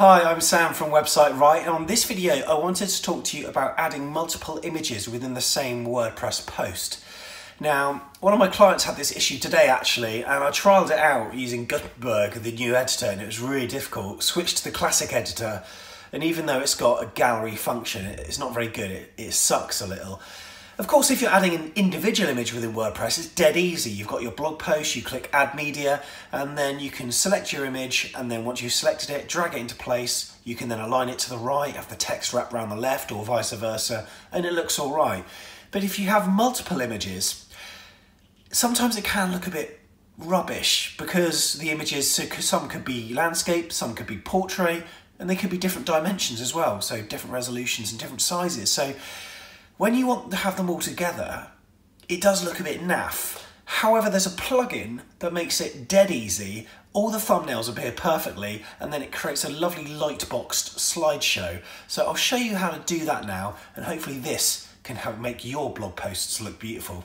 Hi, I'm Sam from WebSiteRight, and on this video I wanted to talk to you about adding multiple images within the same WordPress post. Now, one of my clients had this issue today actually, and I trialled it out using Gutenberg, the new editor, and it was really difficult. Switched to the classic editor, and even though it's got a gallery function, it's not very good, it sucks a little. Of course, if you're adding an individual image within WordPress, it's dead easy. You've got your blog post, you click Add Media, and then you can select your image, and then once you've selected it, drag it into place. You can then align it to the right, have the text wrapped around the left, or vice versa, and it looks all right. But if you have multiple images, sometimes it can look a bit rubbish, because the images, so some could be landscape, some could be portrait, and they could be different dimensions as well, so different resolutions and different sizes. So when you want to have them all together, it does look a bit naff. However, there's a plugin that makes it dead easy. All the thumbnails appear perfectly, and then it creates a lovely lightboxed slideshow. So I'll show you how to do that now, and hopefully this can help make your blog posts look beautiful.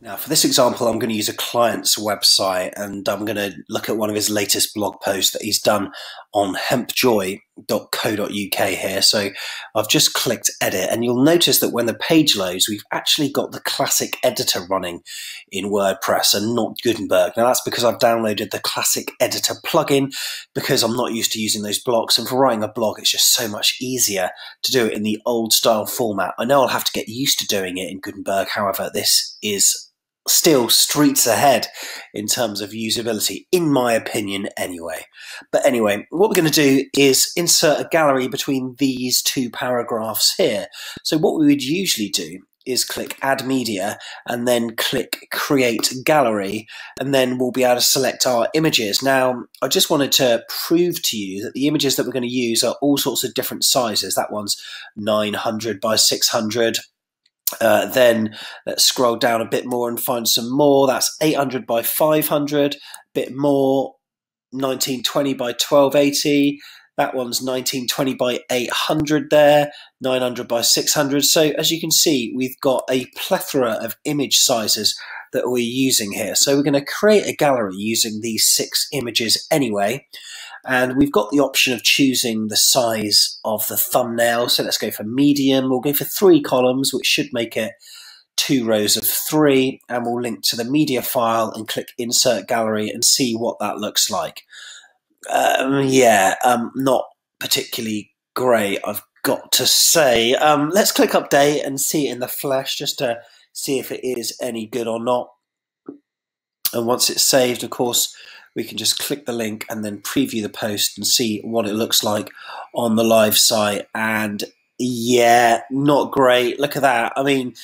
Now, for this example, I'm going to use a client's website, and I'm going to look at one of his latest blog posts that he's done on hempjoy.co.uk here. So I've just clicked edit, and you'll notice that when the page loads, we've actually got the classic editor running in WordPress and not Gutenberg. Now, that's because I've downloaded the classic editor plugin, because I'm not used to using those blocks, and for writing a blog, it's just so much easier to do it in the old style format. I know I'll have to get used to doing it in Gutenberg, however, this is still streets ahead in terms of usability, in my opinion anyway. But anyway, what we're going to do is insert a gallery between these two paragraphs here. So what we would usually do is click Add Media and then click Create Gallery, and then we'll be able to select our images. Now, I just wanted to prove to you that the images that we're going to use are all sorts of different sizes. That one's 900 by 600. Then let's scroll down a bit more and find some more. That's 800 by 500, a bit more, 1920 by 1280. That one's 1920 by 800 there, 900 by 600. So as you can see, we've got a plethora of image sizes that we're using here. So we're going to create a gallery using these 6 images anyway. And we've got the option of choosing the size of the thumbnail. So let's go for medium. We'll go for 3 columns, which should make it 2 rows of 3. And we'll link to the media file and click Insert Gallery and see what that looks like. Not particularly great, I've got to say. Let's click update and see it in the flesh just to see if it is any good or not. And once it's saved, of course, we can just click the link and then preview the post and see what it looks like on the live site. And yeah, not great. Look at that. I mean,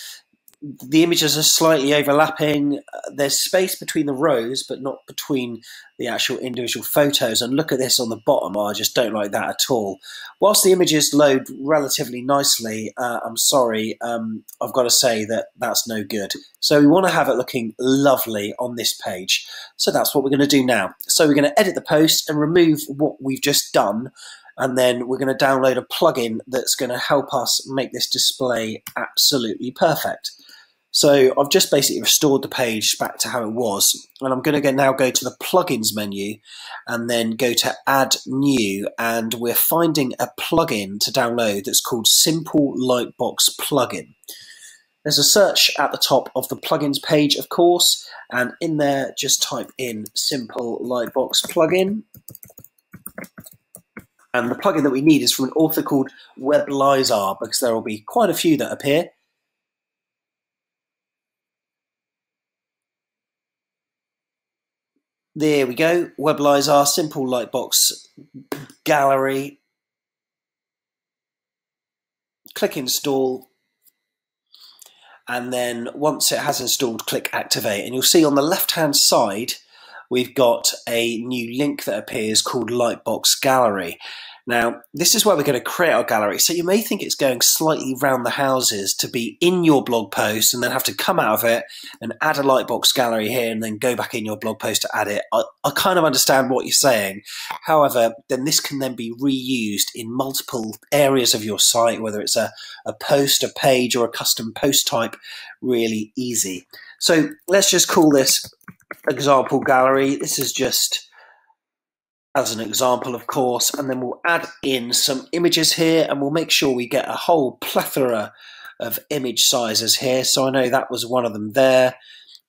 the images are slightly overlapping. There's space between the rows, but not between the actual individual photos. And look at this on the bottom. I just don't like that at all. Whilst the images load relatively nicely, I'm sorry, I've got to say that that's no good. So we want to have it looking lovely on this page. So that's what we're going to do now. So we're going to edit the post and remove what we've just done. And then we're going to download a plugin that's going to help us make this display absolutely perfect. So I've just basically restored the page back to how it was, and I'm going to now go to the plugins menu and then go to Add New, and we're finding a plugin to download that's called Simple Lightbox Plugin. There's a search at the top of the plugins page, of course, and in there just type in Simple Lightbox Plugin. And the plugin that we need is from an author called WebLizar, because there will be quite a few that appear. There we go, WebLizar, Simple Lightbox Gallery. Click Install. And then once it has installed, click Activate. And you'll see on the left-hand side, we've got a new link that appears called Lightbox Gallery. Now, this is where we're going to create our gallery. So you may think it's going slightly round the houses to be in your blog post and then have to come out of it and add a Lightbox Gallery here and then go back in your blog post to add it. I kind of understand what you're saying. However, then this can then be reused in multiple areas of your site, whether it's a post, a page, or a custom post type, really easy. So let's just call this example gallery. This is just as an example, of course, and then we'll add in some images here, and we'll make sure we get a whole plethora of image sizes here. So I know that was one of them there,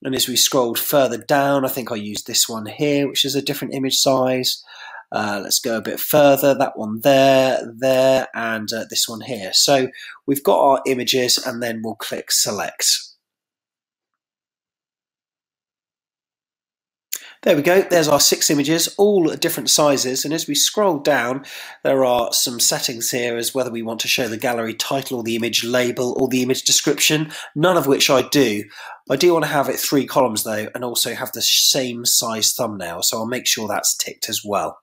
and as we scrolled further down, I think I used this one here, which is a different image size. Let's go a bit further, that one there, and this one here. So we've got our images, and then we'll click select. There we go, there's our 6 images, all at different sizes, and as we scroll down there are some settings here as whether we want to show the gallery title or the image label or the image description, none of which I do. I do want to have it 3 columns though, and also have the same size thumbnail, so I'll make sure that's ticked as well.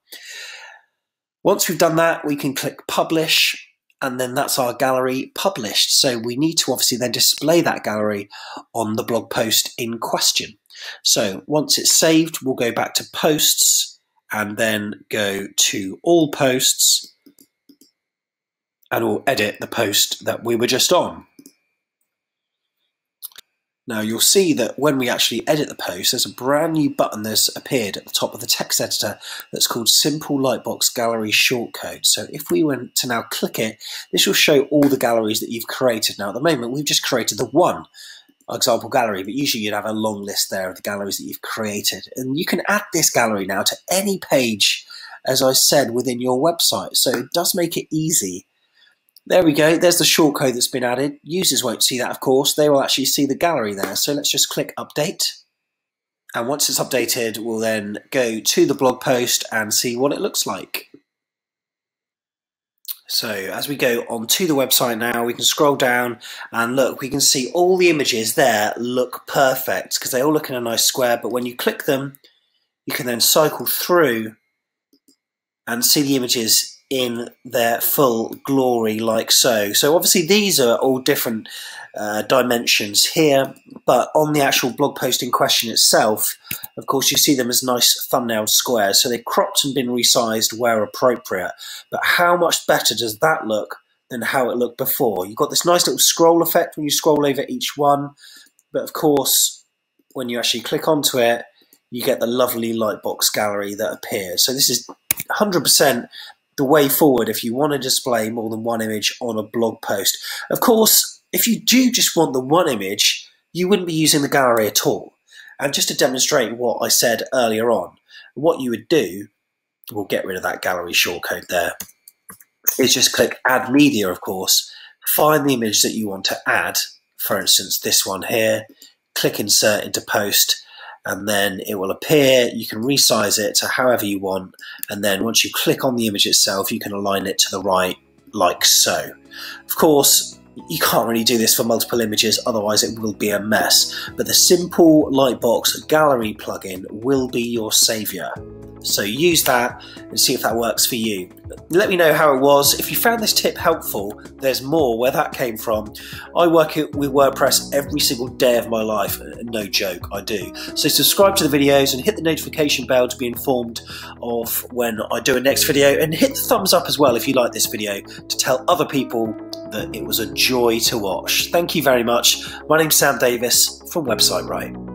Once we've done that, we can click publish, and then that's our gallery published. So we need to obviously then display that gallery on the blog post in question. So once it's saved, we'll go back to posts and then go to all posts, and we'll edit the post that we were just on. Now you'll see that when we actually edit the post, there's a brand new button that's appeared at the top of the text editor that's called Simple Lightbox Gallery Shortcode. So if we went to now click it, this will show all the galleries that you've created. Now at the moment, we've just created the one example gallery, but usually you'd have a long list there of the galleries that you've created, and you can add this gallery now to any page, as I said, within your website, so it does make it easy. There we go, there's the shortcode that's been added. Users won't see that, of course, they will actually see the gallery there, so let's just click update, and once it's updated we'll then go to the blog post and see what it looks like. So as we go onto the website now, we can scroll down and look, we can see all the images there look perfect because they all look in a nice square, but when you click them, you can then cycle through and see the images in their full glory like so. So obviously these are all different dimensions here, but on the actual blog post in question itself, of course you see them as nice thumbnail squares, so they're cropped and been resized where appropriate. But how much better does that look than how it looked before? You've got this nice little scroll effect when you scroll over each one, but of course when you actually click onto it, you get the lovely Lightbox gallery that appears. So this is 100% the way forward if you want to display more than one image on a blog post. Of course, if you do just want the one image, you wouldn't be using the gallery at all. And just to demonstrate what I said earlier on, what you would do, we'll get rid of that gallery shortcode there, is just click Add Media, of course, find the image that you want to add, for instance, this one here, click Insert into Post, and then it will appear. You can resize it to however you want, and then once you click on the image itself, you can align it to the right like so. Of course, you can't really do this for multiple images, otherwise it will be a mess, but the Simple Lightbox Gallery plugin will be your saviour. So use that and see if that works for you. Let me know how it was. If you found this tip helpful, there's more where that came from. I work with WordPress every single day of my life, no joke, I do. So subscribe to the videos and hit the notification bell to be informed of when I do a next video, and hit the thumbs up as well if you like this video to tell other people that it was a joy to watch. Thank you very much. My name's Sam Davis from WebsiteRight.